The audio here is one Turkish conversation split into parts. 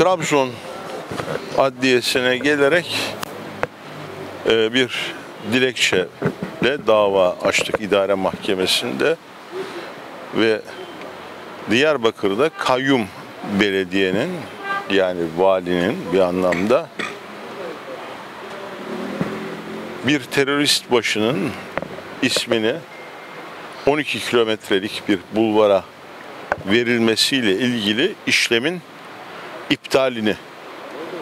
Trabzon Adliyesi'ne gelerek bir dilekçeyle dava açtık idare mahkemesinde ve Diyarbakır'da kayyum belediyenin, yani valinin bir anlamda bir terörist başının ismini 12 kilometrelik bir bulvara verilmesiyle ilgili işlemin iptalini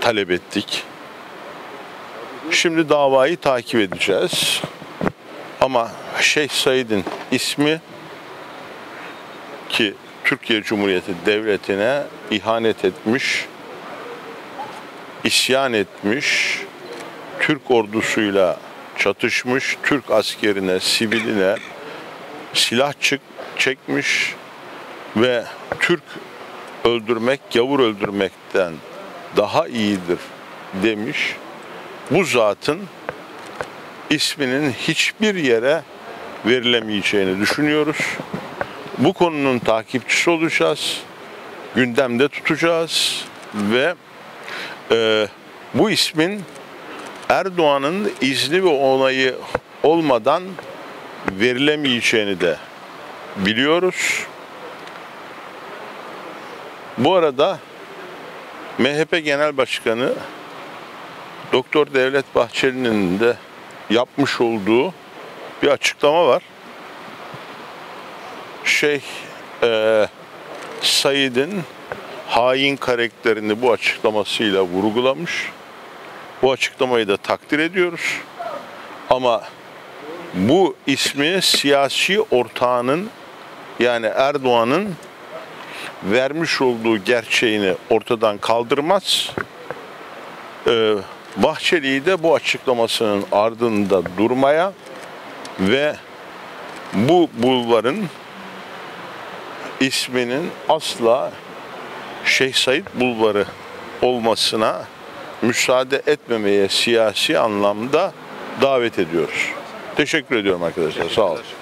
talep ettik. Şimdi davayı takip edeceğiz. Ama Şeyh Said'in ismi, ki Türkiye Cumhuriyeti Devleti'ne ihanet etmiş, isyan etmiş, Türk ordusuyla çatışmış, Türk askerine, siviline silah çekmiş ve Türk öldürmek, gavur öldürmekten daha iyidir demiş. Bu zatın isminin hiçbir yere verilemeyeceğini düşünüyoruz. Bu konunun takipçisi olacağız, gündemde tutacağız ve bu ismin Erdoğan'ın izni ve onayı olmadan verilemeyeceğini de biliyoruz. Bu arada MHP Genel Başkanı Doktor Devlet Bahçeli'nin de yapmış olduğu bir açıklama var. Şeyh Said'in hain karakterini bu açıklamasıyla vurgulamış. Bu açıklamayı da takdir ediyoruz. Ama bu ismi siyasi ortağının, yani Erdoğan'ın vermiş olduğu gerçeğini ortadan kaldırmaz. Bahçeli'yi de bu açıklamasının ardında durmaya ve bu bulvarın isminin asla Şeyh Said Bulvarı olmasına müsaade etmemeye siyasi anlamda davet ediyoruz. Teşekkür ediyorum arkadaşlar. Sağ olun.